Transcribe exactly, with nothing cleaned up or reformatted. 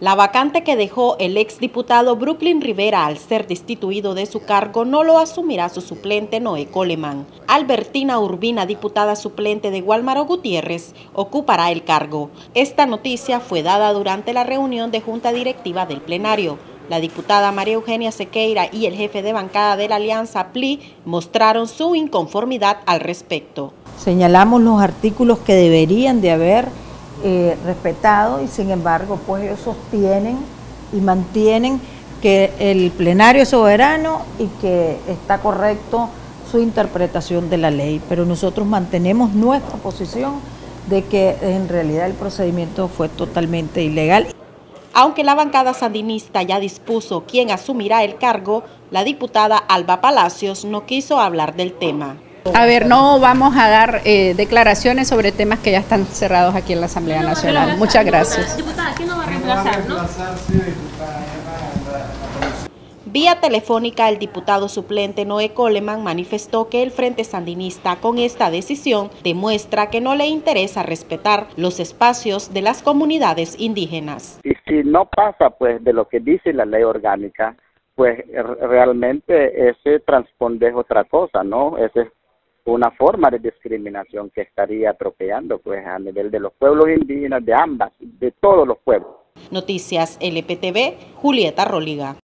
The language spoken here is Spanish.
La vacante que dejó el exdiputado Brooklyn Rivera al ser destituido de su cargo no lo asumirá su suplente Noé Coleman. Albertina Urbina, diputada suplente de Walmaro Gutiérrez, ocupará el cargo. Esta noticia fue dada durante la reunión de junta directiva del plenario. La diputada María Eugenia Sequeira y el jefe de bancada de la Alianza P L I mostraron su inconformidad al respecto. Señalamos los artículos que deberían de haber eh, respetado y sin embargo pues ellos sostienen y mantienen que el plenario es soberano y que está correcto su interpretación de la ley, pero nosotros mantenemos nuestra posición de que en realidad el procedimiento fue totalmente ilegal. Aunque la bancada sandinista ya dispuso quién asumirá el cargo, la diputada Alba Palacios no quiso hablar del tema. A ver, no vamos a dar eh, declaraciones sobre temas que ya están cerrados aquí en la Asamblea Nacional. Muchas gracias. Diputada, ¿quién lo va a reemplazar? Vía telefónica, el diputado suplente Noé Coleman manifestó que el Frente Sandinista con esta decisión demuestra que no le interesa respetar los espacios de las comunidades indígenas. Y si no pasa pues de lo que dice la ley orgánica, pues realmente ese transponde es otra cosa, ¿no? Esa es una forma de discriminación que estaría atropellando pues a nivel de los pueblos indígenas, de ambas, de todos los pueblos. Noticias L P T V, Julieta Róliga.